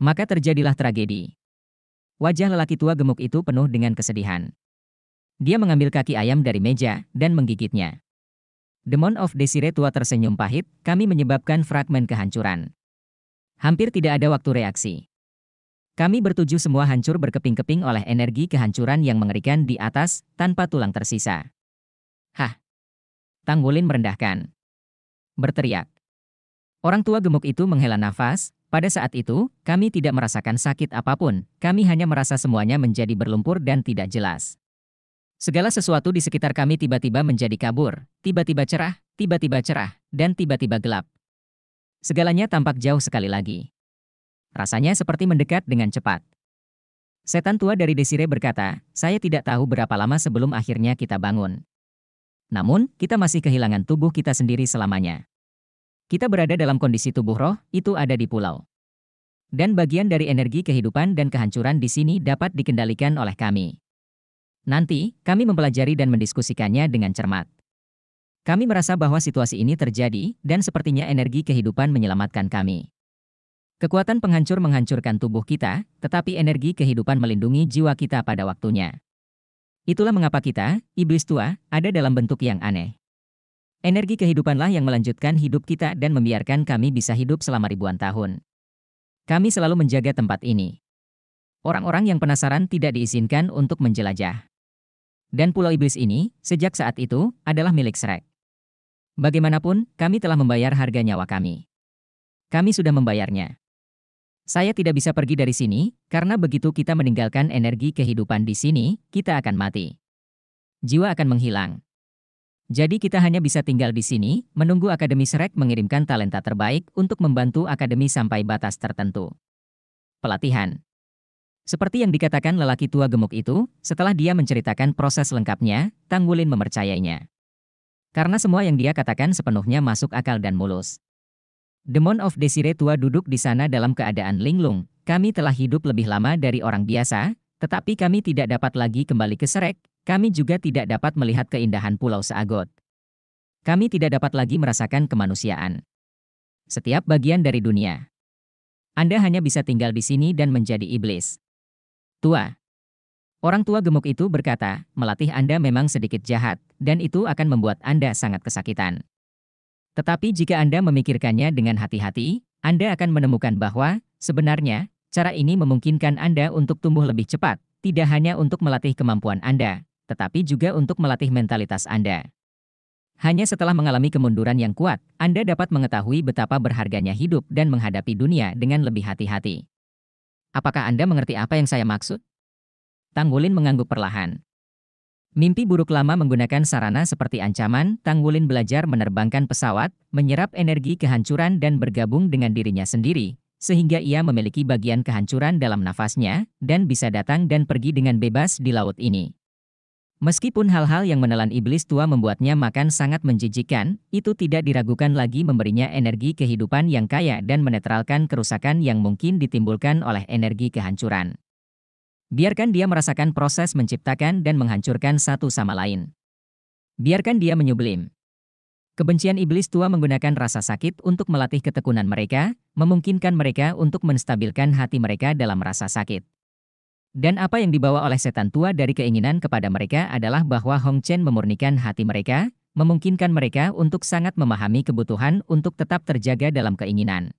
Maka terjadilah tragedi. Wajah lelaki tua gemuk itu penuh dengan kesedihan. Dia mengambil kaki ayam dari meja, dan menggigitnya. Demon of Desire tua tersenyum pahit, kami menyebabkan fragmen kehancuran. Hampir tidak ada waktu reaksi. Kami bertujuh semua hancur berkeping-keping oleh energi kehancuran yang mengerikan di atas, tanpa tulang tersisa. Hah! Tang Wulin merendahkan. Berteriak. Orang tua gemuk itu menghela nafas, pada saat itu, kami tidak merasakan sakit apapun, kami hanya merasa semuanya menjadi berlumpur dan tidak jelas. Segala sesuatu di sekitar kami tiba-tiba menjadi kabur, tiba-tiba cerah, dan tiba-tiba gelap. Segalanya tampak jauh sekali lagi. Rasanya seperti mendekat dengan cepat. Setan tua dari Desire berkata, saya tidak tahu berapa lama sebelum akhirnya kita bangun. Namun, kita masih kehilangan tubuh kita sendiri selamanya. Kita berada dalam kondisi tubuh roh, itu ada di pulau. Dan bagian dari energi kehidupan dan kehancuran di sini dapat dikendalikan oleh kami. Nanti, kami mempelajari dan mendiskusikannya dengan cermat. Kami merasa bahwa situasi ini terjadi, dan sepertinya energi kehidupan menyelamatkan kami. Kekuatan penghancur menghancurkan tubuh kita, tetapi energi kehidupan melindungi jiwa kita pada waktunya. Itulah mengapa kita, iblis tua, ada dalam bentuk yang aneh. Energi kehidupanlah yang melanjutkan hidup kita dan membiarkan kami bisa hidup selama ribuan tahun. Kami selalu menjaga tempat ini. Orang-orang yang penasaran tidak diizinkan untuk menjelajah. Dan Pulau Iblis ini, sejak saat itu, adalah milik Shrek. Bagaimanapun, kami telah membayar harga nyawa kami. Kami sudah membayarnya. Saya tidak bisa pergi dari sini, karena begitu kita meninggalkan energi kehidupan di sini, kita akan mati. Jiwa akan menghilang. Jadi kita hanya bisa tinggal di sini, menunggu Akademi Shrek mengirimkan talenta terbaik untuk membantu Akademi sampai batas tertentu. Pelatihan. Seperti yang dikatakan lelaki tua gemuk itu, setelah dia menceritakan proses lengkapnya, Tang Wulin memercayainya. Karena semua yang dia katakan sepenuhnya masuk akal dan mulus. Demon of Desire tua duduk di sana dalam keadaan linglung. Kami telah hidup lebih lama dari orang biasa, tetapi kami tidak dapat lagi kembali ke Shrek. Kami juga tidak dapat melihat keindahan Pulau Seagot. Kami tidak dapat lagi merasakan kemanusiaan. Setiap bagian dari dunia. Anda hanya bisa tinggal di sini dan menjadi iblis. Tua. Orang tua gemuk itu berkata, melatih Anda memang sedikit jahat, dan itu akan membuat Anda sangat kesakitan. Tetapi jika Anda memikirkannya dengan hati-hati, Anda akan menemukan bahwa, sebenarnya, cara ini memungkinkan Anda untuk tumbuh lebih cepat, tidak hanya untuk melatih kemampuan Anda, tetapi juga untuk melatih mentalitas Anda. Hanya setelah mengalami kemunduran yang kuat, Anda dapat mengetahui betapa berharganya hidup dan menghadapi dunia dengan lebih hati-hati. Apakah Anda mengerti apa yang saya maksud? Tang Wulin mengangguk perlahan. Mimpi buruk lama menggunakan sarana seperti ancaman, Tang Wulin belajar menerbangkan pesawat, menyerap energi kehancuran dan bergabung dengan dirinya sendiri, sehingga ia memiliki bagian kehancuran dalam nafasnya, dan bisa datang dan pergi dengan bebas di laut ini. Meskipun hal-hal yang menelan iblis tua membuatnya makan sangat menjijikkan, itu tidak diragukan lagi memberinya energi kehidupan yang kaya dan menetralkan kerusakan yang mungkin ditimbulkan oleh energi kehancuran. Biarkan dia merasakan proses menciptakan dan menghancurkan satu sama lain. Biarkan dia menyublim. Kebencian iblis tua menggunakan rasa sakit untuk melatih ketekunan mereka, memungkinkan mereka untuk menstabilkan hati mereka dalam rasa sakit. Dan apa yang dibawa oleh setan tua dari keinginan kepada mereka adalah bahwa Hong Chen memurnikan hati mereka, memungkinkan mereka untuk sangat memahami kebutuhan untuk tetap terjaga dalam keinginan.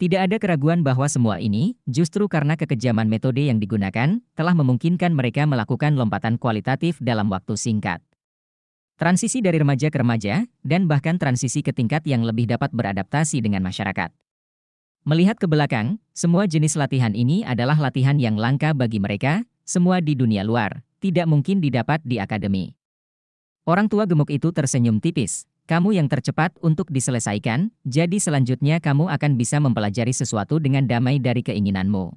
Tidak ada keraguan bahwa semua ini, justru karena kekejaman metode yang digunakan, telah memungkinkan mereka melakukan lompatan kualitatif dalam waktu singkat. Transisi dari remaja ke remaja, dan bahkan transisi ke tingkat yang lebih dapat beradaptasi dengan masyarakat. Melihat ke belakang, semua jenis latihan ini adalah latihan yang langka bagi mereka, semua di dunia luar, tidak mungkin didapat di akademi. Orang tua gemuk itu tersenyum tipis, kamu yang tercepat untuk diselesaikan, jadi selanjutnya kamu akan bisa mempelajari sesuatu dengan damai dari keinginanmu.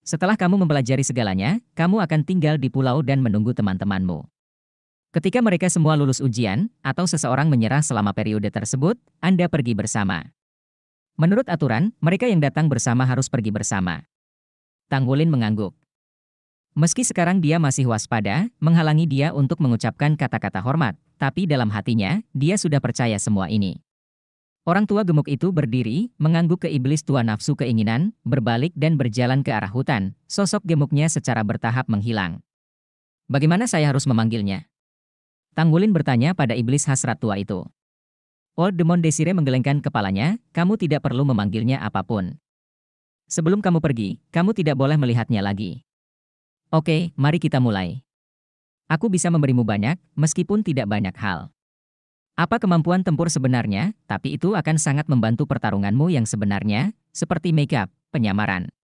Setelah kamu mempelajari segalanya, kamu akan tinggal di pulau dan menunggu teman-temanmu. Ketika mereka semua lulus ujian, atau seseorang menyerah selama periode tersebut, Anda pergi bersama. Menurut aturan, mereka yang datang bersama harus pergi bersama. Tang Wulin mengangguk. Meski sekarang dia masih waspada, menghalangi dia untuk mengucapkan kata-kata hormat, tapi dalam hatinya, dia sudah percaya semua ini. Orang tua gemuk itu berdiri, mengangguk ke iblis tua nafsu keinginan, berbalik dan berjalan ke arah hutan, sosok gemuknya secara bertahap menghilang. Bagaimana saya harus memanggilnya? Tang Wulin bertanya pada iblis hasrat tua itu. Old Demon Desire menggelengkan kepalanya, kamu tidak perlu memanggilnya apapun. Sebelum kamu pergi, kamu tidak boleh melihatnya lagi. Oke, mari kita mulai. Aku bisa memberimu banyak, meskipun tidak banyak hal. Apa kemampuan tempur sebenarnya, tapi itu akan sangat membantu pertarunganmu yang sebenarnya, seperti makeup, penyamaran.